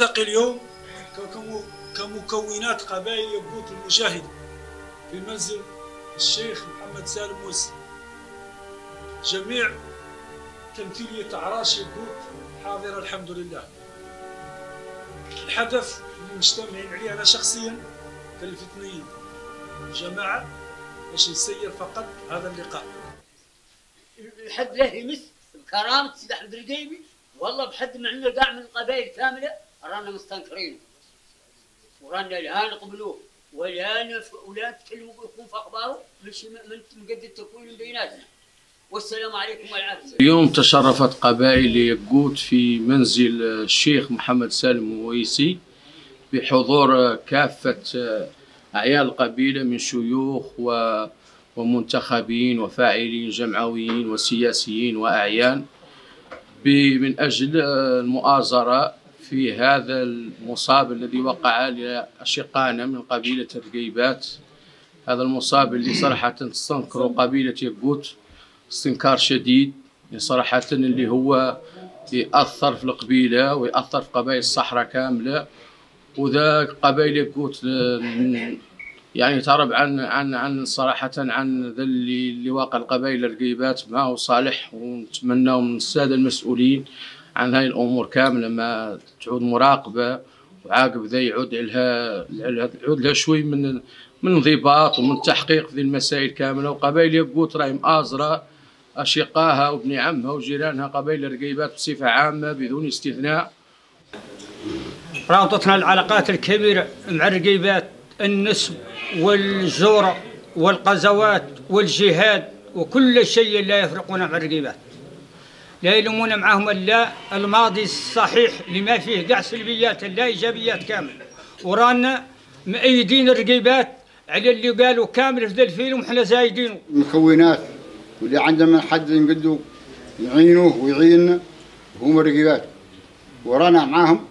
نلتقي اليوم كمكونات قبائل يكوت المشاهدة في منزل الشيخ محمد سالم ويسي. جميع تمثيلية أعراس يكوت حاضرة الحمد لله. الحدث اللي مجتمعين عليه أنا شخصيا كالفتنيين جماعة باش نسير فقط هذا اللقاء. الحد له يمس بكرامة سيد أحمد الركيبي، والله بحد ما عندنا كاع من القبائل كاملة رانا مستنكرينه ورانا لا نقبلوه ولا نتكلموا يكون في أخباره من مجدد تكوين بيناتنا. والسلام عليكم والعافية. اليوم تشرفت قبائل يكوت في منزل الشيخ محمد سالم ويسي بحضور كافة أعيان القبيلة من شيوخ ومنتخبين وفاعلين جمعويين وسياسيين وأعيان من أجل المؤازرة في هذا المصاب الذي وقع لأشقائنا من قبيلة الركيبات. هذا المصاب اللي صراحة تستنكر قبيلة يكوت استنكار شديد صراحة، اللي هو يأثر في القبيلة ويأثر في قبائل الصحراء كاملة. وذا قبائل يكوت يعني تعرب عن صراحة عن ذا اللي واقع القبائل الركيبات ما هو صالح، ونتمناو من السادة المسؤولين عن هاي الأمور كاملة ما تعود مراقبة وعاقب ذا يعود لها شوي من انضباط ومن تحقيق في المسائل كاملة. وقبائل يكوت راهي مآزرة أشقائها وابن عمها وجيرانها قبائل الركيبات بصفة عامة بدون استثناء. رابطتنا العلاقات الكبيرة مع الركيبات النسب والجورة والقزوات والجهاد وكل شيء لا يفرقون مع الركيبات، لا يلومون معهم لا الماضي الصحيح لما فيه كاع سلبيات لا ايجابيات كامل. ورانا مؤيدين الركيبات على اللي قالوا كامل في ذا الفيلم وحنا زايدينه. المكونات واللي عندنا حد نقدو يعينوه ويعيننا هما الركيبات، ورانا معاهم